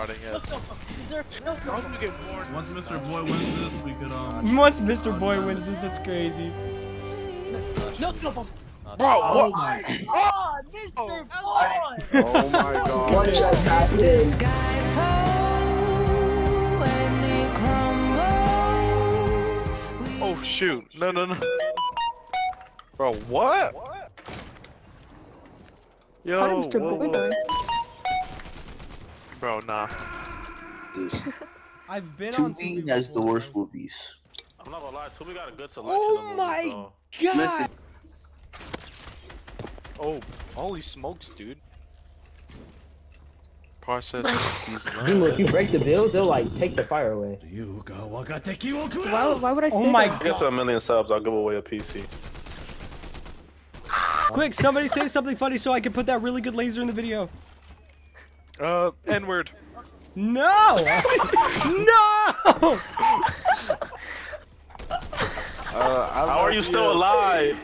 prodding it. Once Mr. Boi wins this, we could Once Mr. Boi wins this, that's crazy. No, no, bro, oh my god, Mr. Boi! Oh my god. What just happened? This guy falls and it crumbles. Oh shoot, no, no, no. Bro, what? Yo, hi, Mr. Boi. Bro, nah. I've been on Tubi has the worst movies. I'm not gonna lie, Tubi got a good selection. Oh my god! Listen. Oh, holy smokes, dude. Process. Look, you break the build, they'll like take the fire away. Why would I say oh my god. Get to 1,000,000 subs, I'll give away a PC. Quick, somebody say something funny so I can put that really good laser in the video. N-word. No! No! How are you still alive?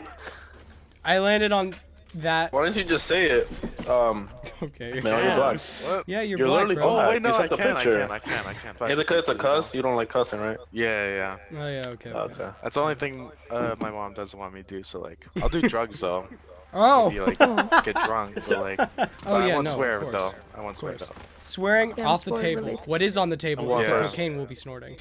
I landed on that. Why didn't you just say it? Okay. You're black. What? Yeah, you're black, bro. Oh, wait, no, I can't. Hey, because it's a cuss, you don't like cussing, right? Yeah, yeah. Oh, yeah, okay. That's the only thing my mom doesn't want me to do, so, like, I'll do drugs, though. Oh! Maybe, like, get drunk, but, like, I won't swear, though. Swearing off the table. Related. What is on the table is the cocaine will be snorting.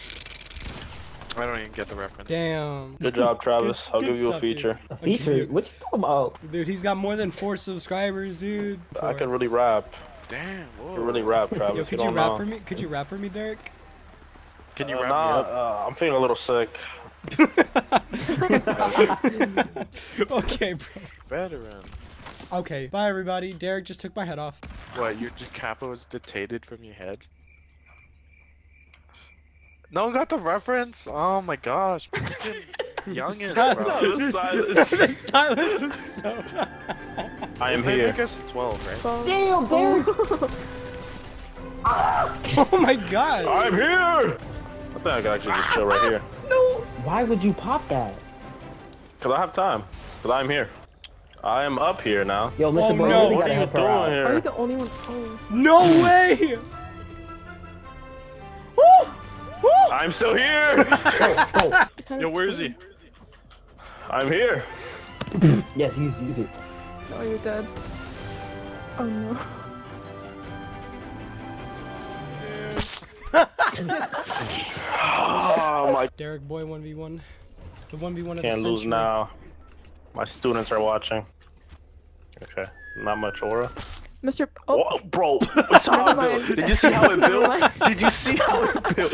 I don't even get the reference. Damn. Good job, Travis. I'll give you a feature. Dude. A feature? What you talking about? Dude, he's got more than 4 subscribers, dude. I can really rap. Damn. Whoa. I can really rap, Travis. Yo, could you rap for me, Derek? Can you rap me up? I'm feeling a little sick. Okay, bro. Veteran. Okay, bye everybody. Derek just took my head off. What, your capo is dictated from your head? No one got the reference? Oh my gosh. Youngin, bro. The silence is so... I am here. I guess 12, right? Damn, dude! Oh my god! I'm here! I think I could actually just chill right here. No! Why would you pop that? Because I have time. Because I'm here. I am up here now. Yo, Mr. Boi, no. What are you doing here? Are you the only one? Oh. No way! I'm still here! Yo, where is he? I'm here! Yes, use it. No, you're dead. Oh no. Oh my. Derek Boi 1v1. The 1v1 of the century. Can't lose now. My students are watching. Okay, not much aura. Mr. Oh, whoa, bro, did you see how it built? Did you see how it built?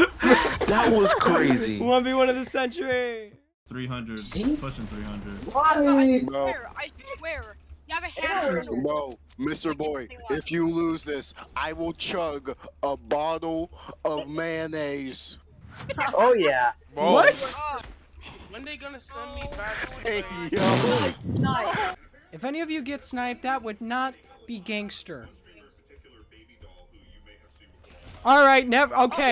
That was crazy. 1v1 of the century. 300. Pushing 300. Why? I swear. You have a hammer. Bro, Mr. Boi, if you lose this, I will chug a bottle of mayonnaise. Oh yeah. Bro. What? When they gonna send me back? Hey, yo. If any of you get sniped, that would not be gangster. All right, never. Okay.